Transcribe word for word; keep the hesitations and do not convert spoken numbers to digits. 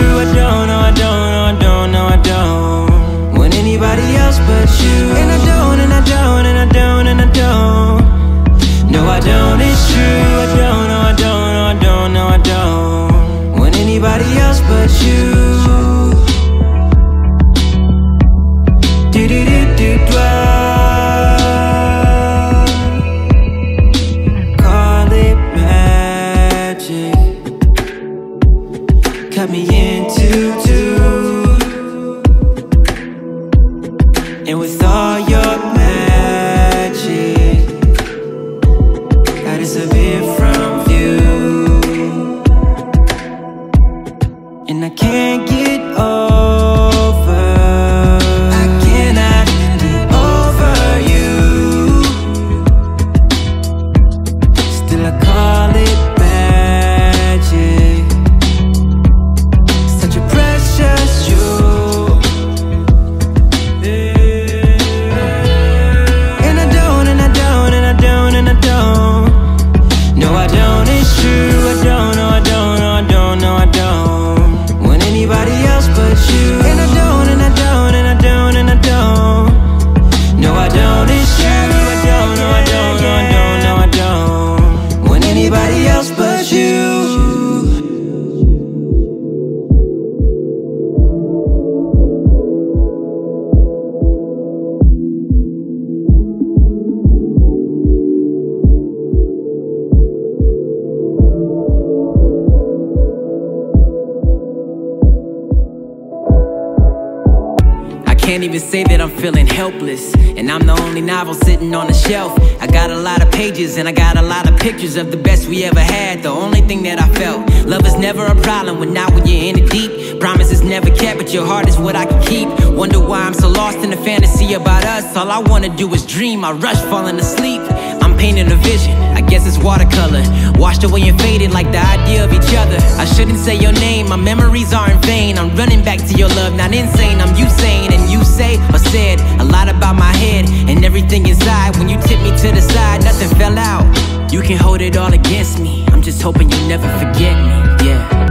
you. I don't know, I don't know, I don't know, I don't want anybody else but you. And I don't, and I don't, and I don't, and I don't. No, I don't, it's true. I don't know, I don't know, I don't know, I don't want anybody else but you. Cut me in two, two. And with all your magic I disappear from you. And I can't get over, I cannot get over you. Still I call it can't even say that I'm feeling helpless, and I'm the only novel sitting on the shelf. I got a lot of pages and I got a lot of pictures of the best we ever had. The only thing that I felt, love is never a problem when not when you're in it deep. Promises never kept, but your heart is what I can keep. Wonder why I'm so lost in the fantasy about us. All I wanna do is dream, I rush falling asleep. I'm painting a vision, I guess it's watercolor, washed away and faded like the idea of each other. I shouldn't say your name, my memories are in vain. I'm running back to your love, not insane, I'm Usain. And you say or said a lot about my head and everything inside. When you tipped me to the side, nothing fell out. You can hold it all against me, I'm just hoping you never forget me, yeah.